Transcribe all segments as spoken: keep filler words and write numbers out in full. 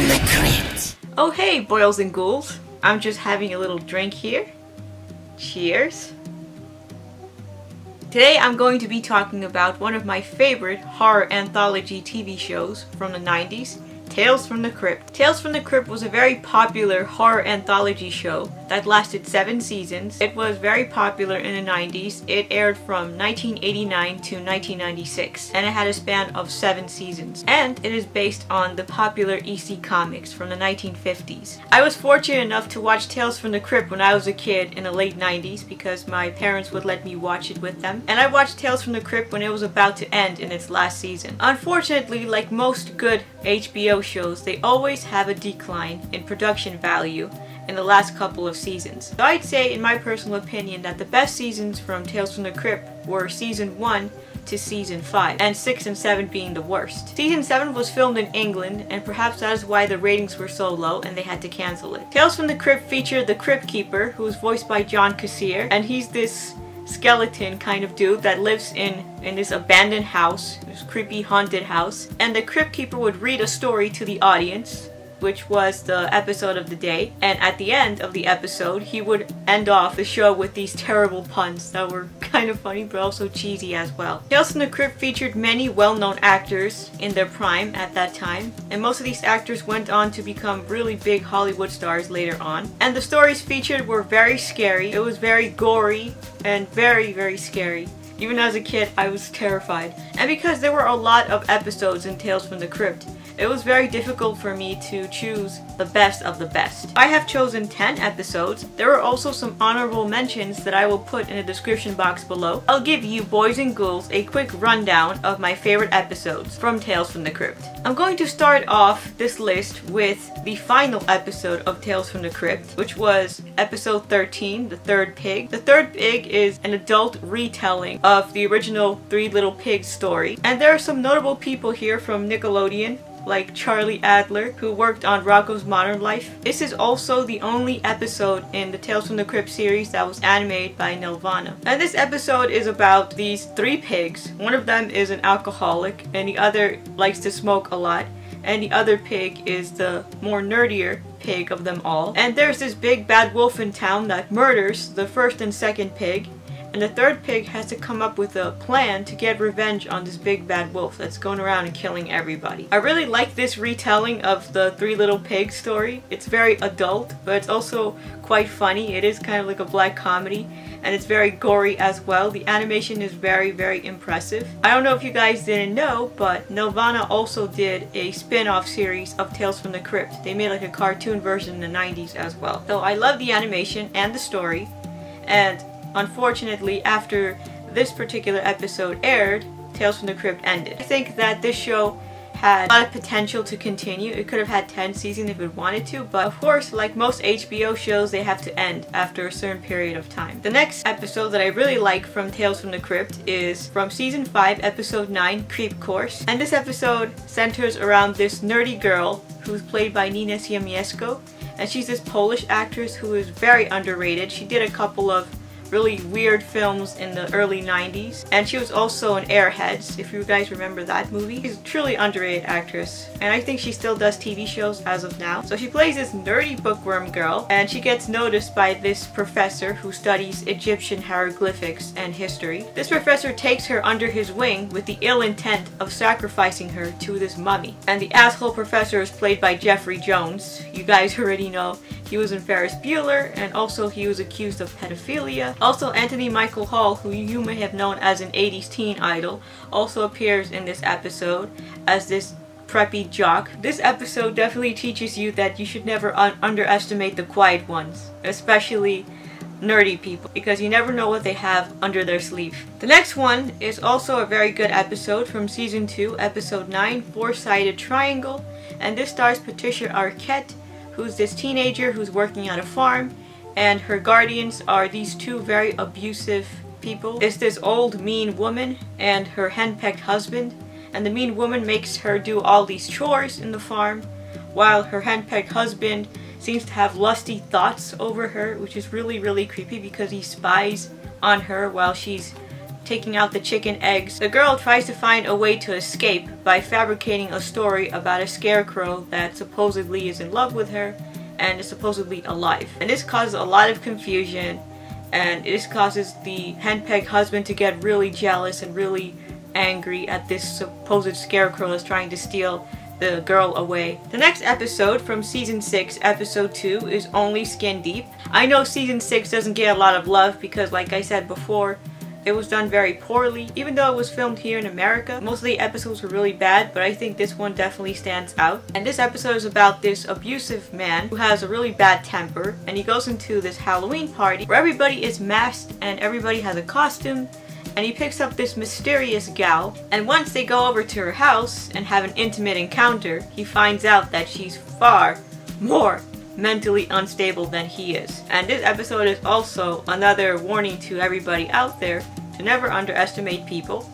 from the Crypt. Oh hey, boils and ghouls. I'm just having a little drink here. Cheers. Today I'm going to be talking about one of my favorite horror anthology T V shows from the nineties, Tales from the Crypt. Tales from the Crypt was a very popular horror anthology show that lasted seven seasons. It was very popular in the nineties. It aired from nineteen eighty-nine to nineteen ninety-six and it had a span of seven seasons. And it is based on the popular E C comics from the nineteen fifties. I was fortunate enough to watch Tales from the Crypt when I was a kid in the late nineties because my parents would let me watch it with them. And I watched Tales from the Crypt when it was about to end in its last season. Unfortunately, like most good H B O shows, they always have a decline in production value in the last couple of seasons. So I'd say, in my personal opinion, that the best seasons from Tales from the Crypt were season one to season five, and six and seven being the worst. Season seven was filmed in England, and perhaps that is why the ratings were so low and they had to cancel it. Tales from the Crypt featured the Cryptkeeper, who was voiced by John Kassir, and he's this skeleton kind of dude that lives in in this abandoned house, this creepy haunted house, and the Cryptkeeper would read a story to the audience, which was the episode of the day, and at the end of the episode he would end off the show with these terrible puns that were kind of funny but also cheesy as well. Tales from the Crypt featured many well-known actors in their prime at that time, and most of these actors went on to become really big Hollywood stars later on, and the stories featured were very scary. It was very gory and very very scary. Even as a kid, I was terrified. And because there were a lot of episodes in Tales from the Crypt, it was very difficult for me to choose the best of the best. I have chosen ten episodes. There are also some honorable mentions that I will put in the description box below. I'll give you boys and ghouls a quick rundown of my favorite episodes from Tales from the Crypt. I'm going to start off this list with the final episode of Tales from the Crypt, which was episode thirteen, The Third Pig. The Third Pig is an adult retelling of the original Three Little Pigs story. And there are some notable people here from Nickelodeon, like Charlie Adler, who worked on Rocco's Modern Life. This is also the only episode in the Tales from the Crypt series that was animated by Nelvana. And this episode is about these three pigs. One of them is an alcoholic, and the other likes to smoke a lot, and the other pig is the more nerdier pig of them all. And there's this big bad wolf in town that murders the first and second pig, and the third pig has to come up with a plan to get revenge on this big bad wolf that's going around and killing everybody. I really like this retelling of the Three Little Pigs story. It's very adult, but it's also quite funny. It is kind of like a black comedy, and it's very gory as well. The animation is very, very impressive. I don't know if you guys didn't know, but Nelvana also did a spin-off series of Tales from the Crypt. They made like a cartoon version in the nineties as well. So I love the animation and the story, and unfortunately, after this particular episode aired, Tales from the Crypt ended. I think that this show had a lot of potential to continue. It could have had ten seasons if it wanted to, but of course, like most H B O shows, they have to end after a certain period of time. The next episode that I really like from Tales from the Crypt is from season five, episode nine, Creep Course. And this episode centers around this nerdy girl who's played by Nina Siemieszko, and she's this Polish actress who is very underrated. She did a couple of really weird films in the early nineties, and she was also in Airheads, if you guys remember that movie. She's a truly underrated actress, and I think she still does T V shows as of now. So she plays this nerdy bookworm girl, and she gets noticed by this professor who studies Egyptian hieroglyphics and history. This professor takes her under his wing with the ill intent of sacrificing her to this mummy. And the asshole professor is played by Jeffrey Jones. You guys already know he was in Ferris Bueller, and also he was accused of pedophilia. Also, Anthony Michael Hall, who you may have known as an eighties teen idol, also appears in this episode as this preppy jock. This episode definitely teaches you that you should never un underestimate the quiet ones, especially nerdy people, because you never know what they have under their sleeve. The next one is also a very good episode from season two, episode nine, Four-Sided Triangle, and this stars Patricia Arquette, who's this teenager who's working on a farm, and her guardians are these two very abusive people. It's this old mean woman and her henpecked husband, and the mean woman makes her do all these chores in the farm, while her henpecked husband seems to have lusty thoughts over her, which is really, really creepy because he spies on her while she's taking out the chicken eggs, the girl tries to find a way to escape by fabricating a story about a scarecrow that supposedly is in love with her and is supposedly alive. And this causes a lot of confusion, and this causes the henpecked husband to get really jealous and really angry at this supposed scarecrow that's trying to steal the girl away. The next episode from season six, episode two, is Only Skin Deep. I know season six doesn't get a lot of love because, like I said before, it was done very poorly. Even though it was filmed here in America, most of the episodes were really bad, but I think this one definitely stands out. And this episode is about this abusive man who has a really bad temper, and he goes into this Halloween party where everybody is masked and everybody has a costume, and he picks up this mysterious gal, and once they go over to her house and have an intimate encounter, he finds out that she's far more mentally unstable than he is. And this episode is also another warning to everybody out there to never underestimate people,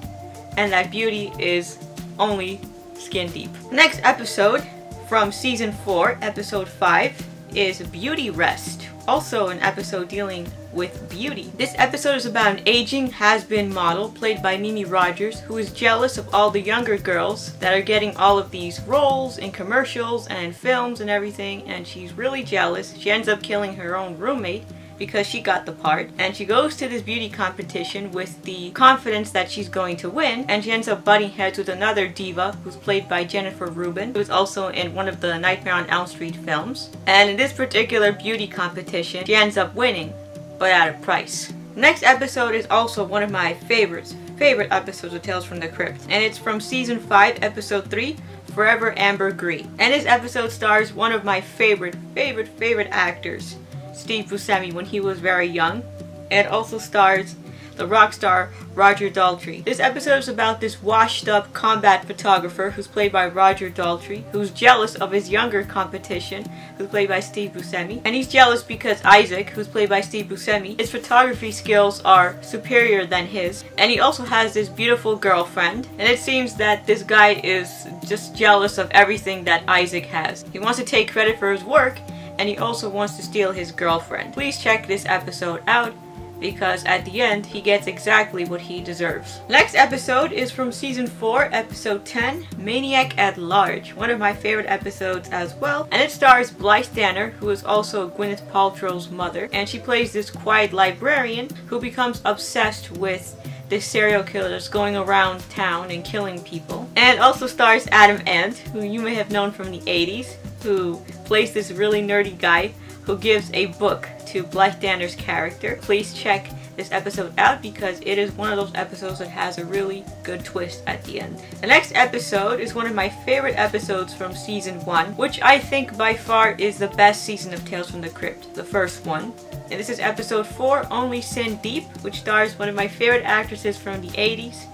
and that beauty is only skin deep. Next episode from season four, episode five, is Beauty Rest, also an episode dealing with beauty. This episode is about an aging has-been model played by Mimi Rogers, who is jealous of all the younger girls that are getting all of these roles in commercials and films and everything, and she's really jealous. She ends up killing her own roommate because she got the part, and she goes to this beauty competition with the confidence that she's going to win, and she ends up butting heads with another diva who's played by Jennifer Rubin, who's also in one of the Nightmare on Elm Street films. And in this particular beauty competition, she ends up winning, but at a price. Next episode is also one of my favorites, favorite episodes of Tales from the Crypt, and it's from season five, episode three, Forever Amber Green. And this episode stars one of my favorite, favorite, favorite actors, Steve Buscemi, when he was very young. It also stars the rock star Roger Daltrey. This episode is about this washed up combat photographer who's played by Roger Daltrey, who's jealous of his younger competition, who's played by Steve Buscemi. And he's jealous because Isaac, who's played by Steve Buscemi, his photography skills are superior than his. And he also has this beautiful girlfriend. And it seems that this guy is just jealous of everything that Isaac has. He wants to take credit for his work, and he also wants to steal his girlfriend. Please check this episode out, because at the end he gets exactly what he deserves. Next episode is from season four, episode ten, Maniac at Large, one of my favorite episodes as well, and it stars Blythe Danner, who is also Gwyneth Paltrow's mother, and she plays this quiet librarian who becomes obsessed with this serial killer that's going around town and killing people. And it also stars Adam Ant, who you may have known from the eighties, who plays this really nerdy guy who gives a book to Blythe Danner's character. Please check this episode out because it is one of those episodes that has a really good twist at the end. The next episode is one of my favorite episodes from season one, which I think by far is the best season of Tales from the Crypt, the first one. And this is episode four, Only Sin Deep, which stars one of my favorite actresses from the eighties,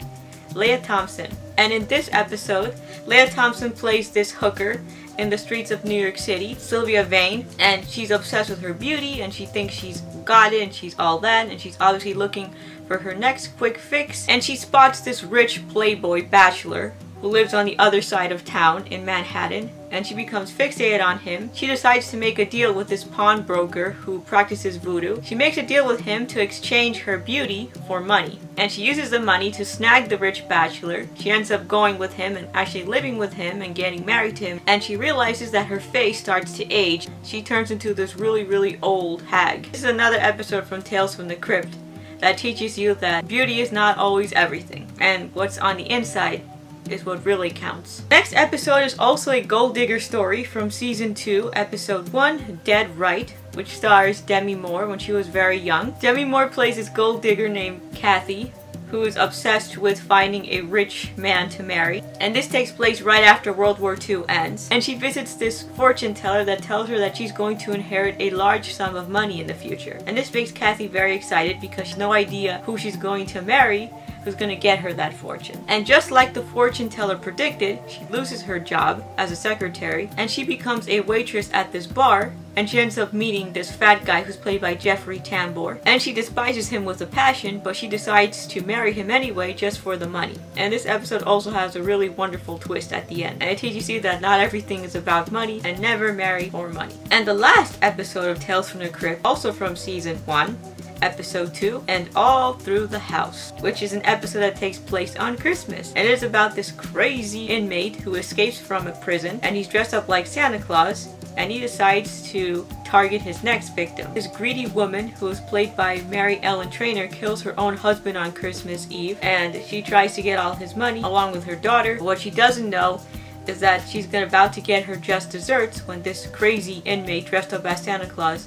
Lea Thompson. And in this episode, Lea Thompson plays this hooker in the streets of New York City, Sylvia Vane, and she's obsessed with her beauty, and she thinks she's got it and she's all that, and she's obviously looking for her next quick fix, and she spots this rich playboy bachelor who lives on the other side of town in Manhattan, and she becomes fixated on him. She decides to make a deal with this pawnbroker who practices voodoo. She makes a deal with him to exchange her beauty for money, and she uses the money to snag the rich bachelor. She ends up going with him and actually living with him and getting married to him, and she realizes that her face starts to age. She turns into this really, really old hag. This is another episode from Tales from the Crypt that teaches you that beauty is not always everything, and what's on the inside is what really counts. Next episode is also a gold digger story from season two, episode one, Dead Right, which stars Demi Moore when she was very young. Demi Moore plays this gold digger named Kathy, who is obsessed with finding a rich man to marry. And this takes place right after World War Two ends. And she visits this fortune teller that tells her that she's going to inherit a large sum of money in the future. And this makes Kathy very excited because she has no idea who she's going to marry, who's gonna get her that fortune. And just like the fortune teller predicted, she loses her job as a secretary, and she becomes a waitress at this bar, and she ends up meeting this fat guy who's played by Jeffrey Tambor, and she despises him with a passion, but she decides to marry him anyway just for the money. And this episode also has a really wonderful twist at the end, and it teaches you that not everything is about money, and never marry for money. And the last episode of Tales from the Crypt, also from season one, episode two, and All Through the House, which is an episode that takes place on Christmas. And it's about this crazy inmate who escapes from a prison, and he's dressed up like Santa Claus, and he decides to target his next victim. This greedy woman, who is played by Mary Ellen Traynor, kills her own husband on Christmas Eve, and she tries to get all his money along with her daughter. What she doesn't know is that she's gonna about to get her just desserts when this crazy inmate dressed up as Santa Claus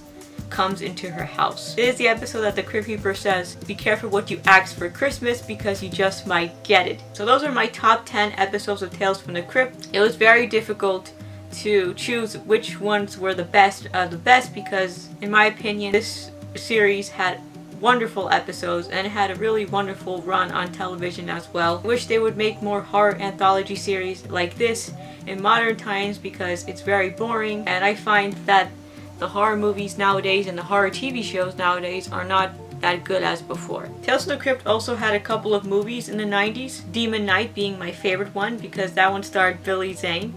comes into her house. It is the episode that the Cryptkeeper says, be careful what you ask for Christmas because you just might get it. So those are my top ten episodes of Tales from the Crypt. It was very difficult to choose which ones were the best of the best because, in my opinion, this series had wonderful episodes and it had a really wonderful run on television as well. I wish they would make more horror anthology series like this in modern times because it's very boring, and I find that the horror movies nowadays and the horror T V shows nowadays are not that good as before. Tales from the Crypt also had a couple of movies in the nineties, Demon Knight being my favorite one because that one starred Billy Zane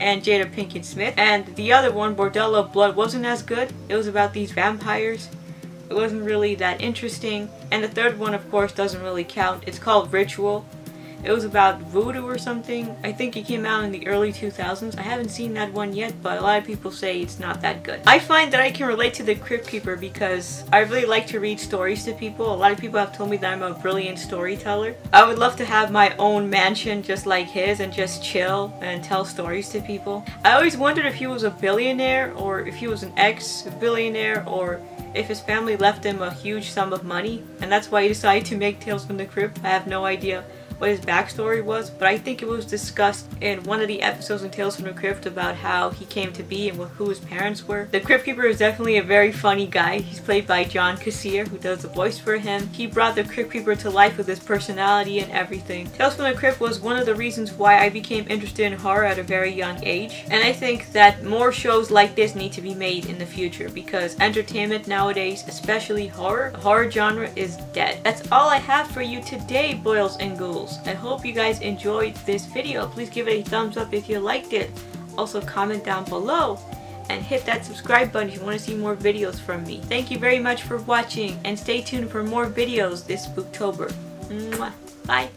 and Jada Pinkett Smith, and the other one, Bordello of Blood, wasn't as good. It was about these vampires. It wasn't really that interesting. And the third one, of course, doesn't really count. It's called Ritual. It was about voodoo or something. I think it came out in the early two thousands. I haven't seen that one yet, but a lot of people say it's not that good. I find that I can relate to the Cryptkeeper because I really like to read stories to people. A lot of people have told me that I'm a brilliant storyteller. I would love to have my own mansion just like his and just chill and tell stories to people. I always wondered if he was a billionaire or if he was an ex-billionaire or if his family left him a huge sum of money and that's why he decided to make Tales from the Crypt. I have no idea what his backstory was, but I think it was discussed in one of the episodes in Tales from the Crypt about how he came to be and who his parents were. The Cryptkeeper is definitely a very funny guy. He's played by John Kassir, who does the voice for him. He brought the Cryptkeeper to life with his personality and everything. Tales from the Crypt was one of the reasons why I became interested in horror at a very young age, and I think that more shows like this need to be made in the future because entertainment nowadays, especially horror, the horror genre is dead. That's all I have for you today, boils and ghouls. I hope you guys enjoyed this video. Please give it a thumbs up if you liked it. Also comment down below and hit that subscribe button if you want to see more videos from me. Thank you very much for watching and stay tuned for more videos this Spooktober. Mwah. Bye!